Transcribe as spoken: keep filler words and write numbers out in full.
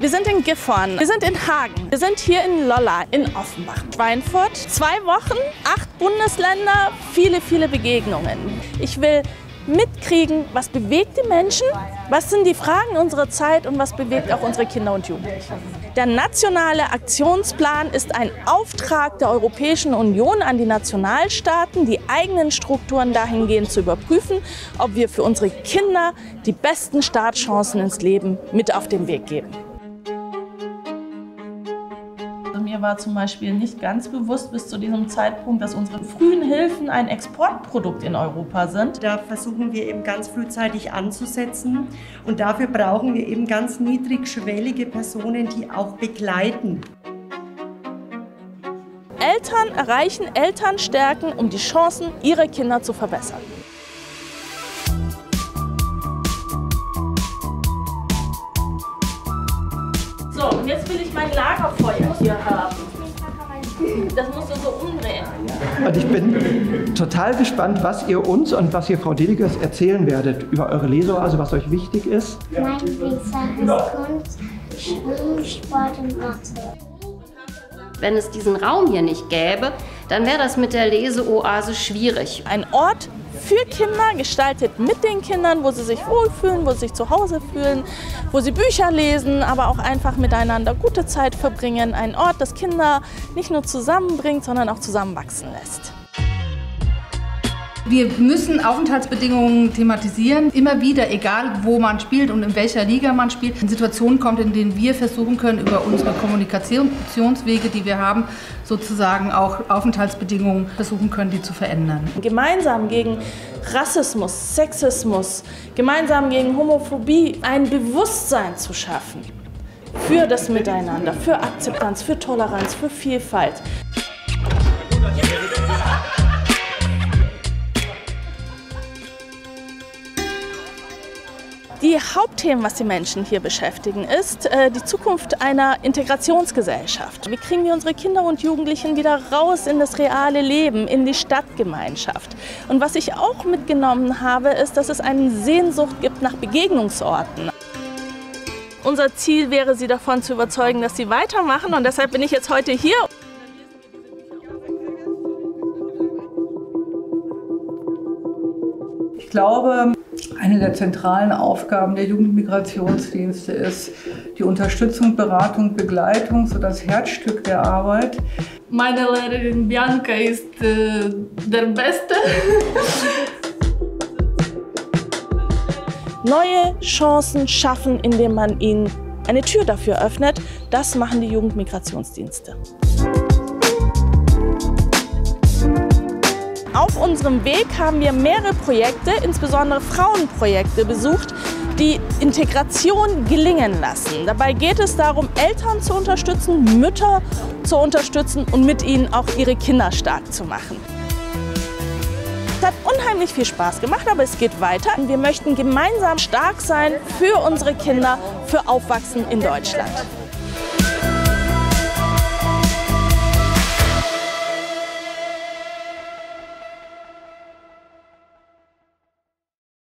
Wir sind in Gifhorn, wir sind in Hagen, wir sind hier in Lolla, in Offenbach, Schweinfurt. Zwei Wochen, acht Bundesländer, viele, viele Begegnungen. Ich will mitkriegen, was bewegt die Menschen, was sind die Fragen unserer Zeit und was bewegt auch unsere Kinder und Jugendlichen. Der nationale Aktionsplan ist ein Auftrag der Europäischen Union an die Nationalstaaten, die eigenen Strukturen dahingehend zu überprüfen, ob wir für unsere Kinder die besten Startchancen ins Leben mit auf den Weg geben. Mir war zum Beispiel nicht ganz bewusst bis zu diesem Zeitpunkt, dass unsere frühen Hilfen ein Exportprodukt in Europa sind. Da versuchen wir eben ganz frühzeitig anzusetzen und dafür brauchen wir eben ganz niedrigschwellige Personen, die auch begleiten. Eltern erreichen, Eltern stärken, um die Chancen ihrer Kinder zu verbessern. So, und jetzt will ich mein Lagerfeuer hier haben. Das musst du so umdrehen. Und ich bin total gespannt, was ihr uns und was ihr Frau Deligöz erzählen werdet über eure Lesung, also was euch wichtig ist. Mein Lieblingsfach ist Kunst, Sport und Mathe. Wenn es diesen Raum hier nicht gäbe, dann wäre das mit der Leseoase schwierig. Ein Ort für Kinder, gestaltet mit den Kindern, wo sie sich wohlfühlen, wo sie sich zu Hause fühlen, wo sie Bücher lesen, aber auch einfach miteinander gute Zeit verbringen. Ein Ort, das Kinder nicht nur zusammenbringt, sondern auch zusammenwachsen lässt. Wir müssen Aufenthaltsbedingungen thematisieren, immer wieder, egal wo man spielt und in welcher Liga man spielt, in Situationen kommt, in denen wir versuchen können, über unsere Kommunikationswege, die wir haben, sozusagen auch Aufenthaltsbedingungen versuchen können, die zu verändern. Gemeinsam gegen Rassismus, Sexismus, gemeinsam gegen Homophobie ein Bewusstsein zu schaffen für das Miteinander, für Akzeptanz, für Toleranz, für Vielfalt. Die Hauptthemen, was die Menschen hier beschäftigen, ist äh, die Zukunft einer Integrationsgesellschaft. Wie kriegen wir unsere Kinder und Jugendlichen wieder raus in das reale Leben, in die Stadtgemeinschaft? Und was ich auch mitgenommen habe, ist, dass es eine Sehnsucht gibt nach Begegnungsorten. Unser Ziel wäre, sie davon zu überzeugen, dass sie weitermachen, und deshalb bin ich jetzt heute hier. Ich glaube, eine der zentralen Aufgaben der Jugendmigrationsdienste ist die Unterstützung, Beratung, Begleitung, so das Herzstück der Arbeit. Meine Lehrerin Bianca ist äh, der Beste. Neue Chancen schaffen, indem man ihnen eine Tür dafür öffnet, das machen die Jugendmigrationsdienste. Auf unserem Weg haben wir mehrere Projekte, insbesondere Frauenprojekte, besucht, die Integration gelingen lassen. Dabei geht es darum, Eltern zu unterstützen, Mütter zu unterstützen und mit ihnen auch ihre Kinder stark zu machen. Es hat unheimlich viel Spaß gemacht, aber es geht weiter. Wir möchten gemeinsam stark sein für unsere Kinder, für Aufwachsen in Deutschland.